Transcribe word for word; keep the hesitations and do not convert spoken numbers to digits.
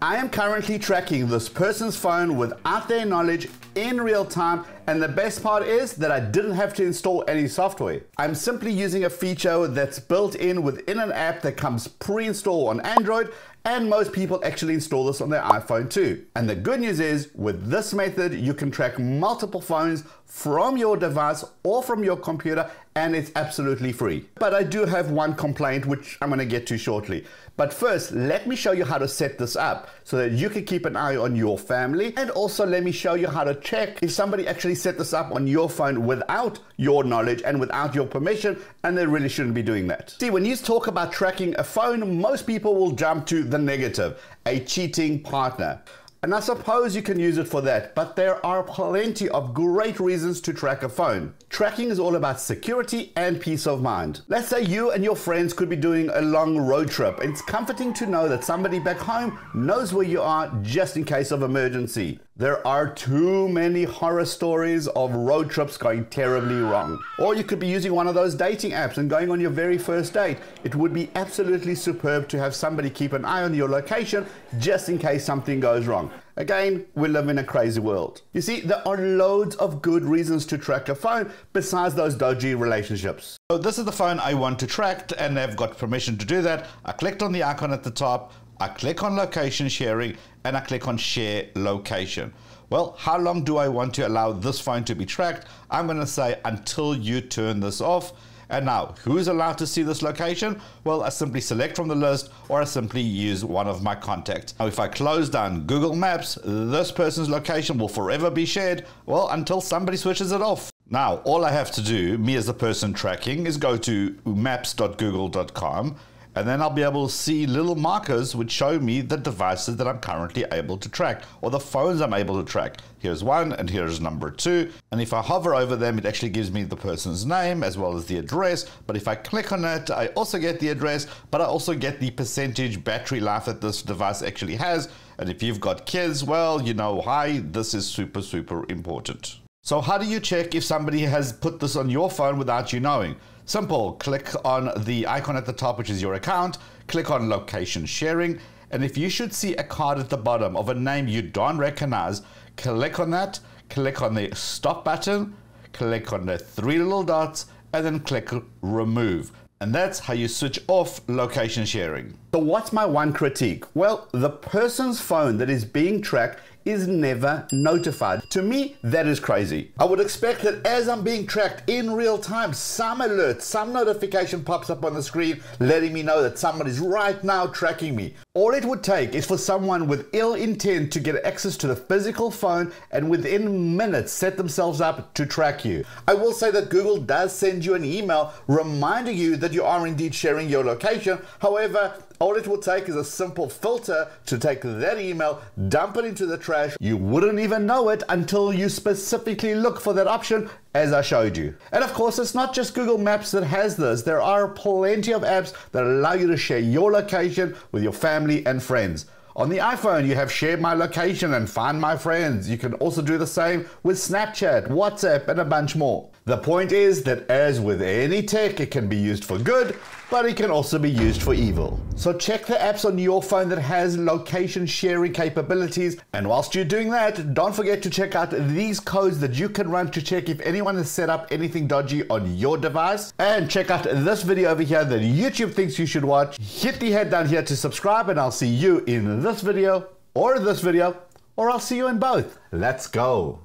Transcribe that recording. I am currently tracking this person's phone without their knowledge in real time, and the best part is that I didn't have to install any software. I'm simply using a feature that's built in within an app that comes pre-installed on Android, and most people actually install this on their iPhone too. And the good news is, with this method, you can track multiple phones from your device or from your computer, and it's absolutely free. But I do have one complaint, which I'm gonna get to shortly. But first, let me show you how to set this up so that you can keep an eye on your family, and also let me show you how to check if somebody actually set this up on your phone without your knowledge and without your permission, and they really shouldn't be doing that. See, when you talk about tracking a phone, most people will jump to the negative, a cheating partner. And I suppose you can use it for that, but there are plenty of great reasons to track a phone. Tracking is all about security and peace of mind. Let's say you and your friends could be doing a long road trip. It's comforting to know that somebody back home knows where you are just in case of emergency. There are too many horror stories of road trips going terribly wrong. Or you could be using one of those dating apps and going on your very first date. It would be absolutely superb to have somebody keep an eye on your location just in case something goes wrong. Again, we live in a crazy world. You see, there are loads of good reasons to track a phone besides those dodgy relationships. So this is the phone I want to track, and I've got permission to do that. I clicked on the icon at the top, I click on location sharing, and I click on share location. Well, how long do I want to allow this phone to be tracked? I'm gonna say until you turn this off. And now, who's allowed to see this location? Well, I simply select from the list, or I simply use one of my contacts. Now, if I close down Google Maps, this person's location will forever be shared, well, until somebody switches it off. Now, all I have to do, me as the person tracking, is go to maps dot google dot com, and then I'll be able to see little markers which show me the devices that I'm currently able to track, or the phones I'm able to track. Here's one, and here's number two. And if I hover over them, it actually gives me the person's name as well as the address. But if I click on it, I also get the address, but I also get the percentage battery life that this device actually has. And if you've got kids, well, you know, hi, this is super, super important. So how do you check if somebody has put this on your phone without you knowing? Simple, click on the icon at the top, which is your account, click on location sharing, and if you should see a card at the bottom of a name you don't recognize, click on that, click on the stop button, click on the three little dots, and then click remove. And that's how you switch off location sharing. So what's my one critique? Well, the person's phone that is being tracked is never notified. To me, that is crazy. I would expect that as I'm being tracked in real time, some alert, some notification pops up on the screen, letting me know that somebody's right now tracking me. All it would take is for someone with ill intent to get access to the physical phone and within minutes set themselves up to track you. I will say that Google does send you an email reminding you that you are indeed sharing your location. However, all it will take is a simple filter to take that email, dump it into the trash. You wouldn't even know it until you specifically look for that option, as I showed you. And of course, it's not just Google Maps that has this. There are plenty of apps that allow you to share your location with your family and friends. On the iPhone, you have Share My Location and Find My Friends. You can also do the same with Snapchat, WhatsApp, and a bunch more. The point is that as with any tech, it can be used for good, but it can also be used for evil. So check the apps on your phone that has location sharing capabilities. And whilst you're doing that, don't forget to check out these codes that you can run to check if anyone has set up anything dodgy on your device. And check out this video over here that YouTube thinks you should watch. Hit the head down here to subscribe, and I'll see you in this video, or this video, or I'll see you in both. Let's go.